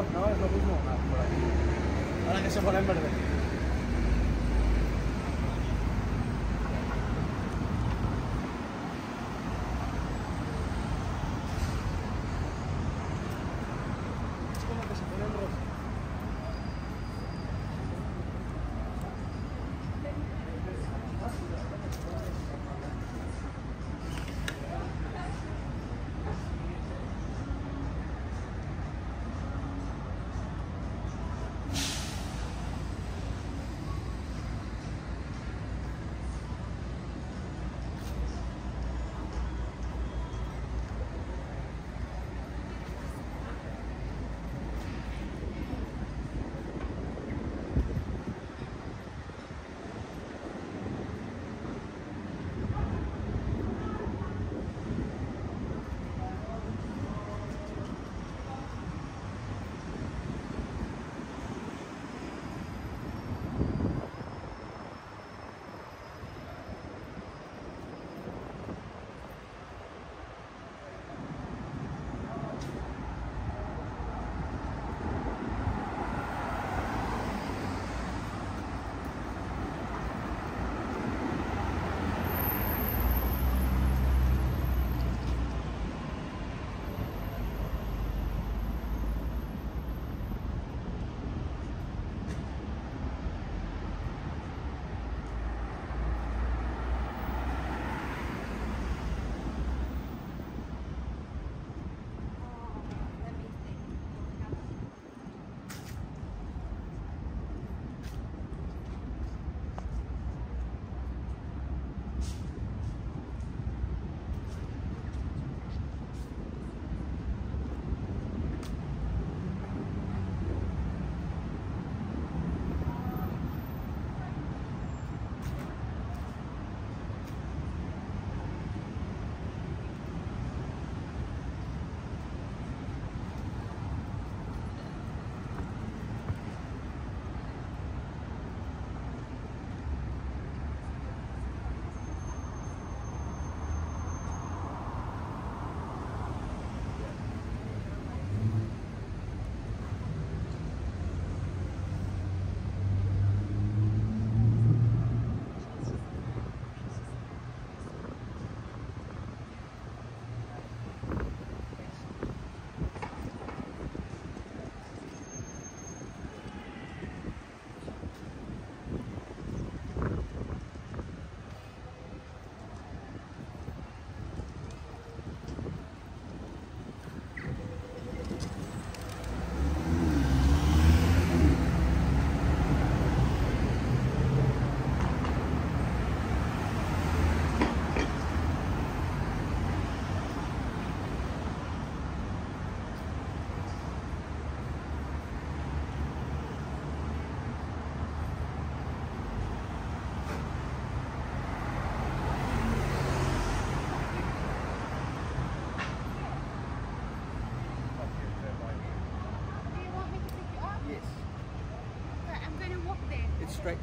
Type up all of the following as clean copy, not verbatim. ¿no? Es lo mismo. Ah, por aquí. Ahora que se pone en verde. Es como que se pone en rojo.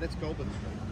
Let's go, but it's straight.